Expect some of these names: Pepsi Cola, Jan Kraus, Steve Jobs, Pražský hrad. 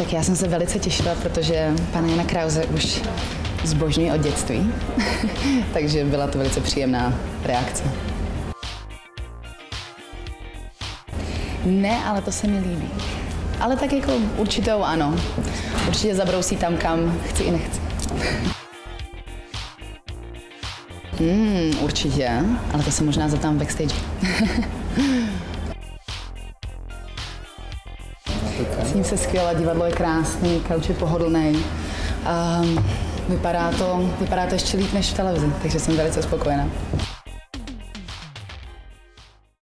Tak já jsem se velice těšila, protože pana Jana Krause už zbožňuji od dětství, takže byla to velice příjemná reakce. Ne, ale to se mi líbí. Ale tak jako určitou ano. Určitě zabrousí tam, kam chci i nechci. Určitě, ale to se možná zeptám backstage. Cítím se skvěle, divadlo je krásný, kauč je pohodlný. Vypadá to ještě líp než v televizi, takže jsem velice spokojená.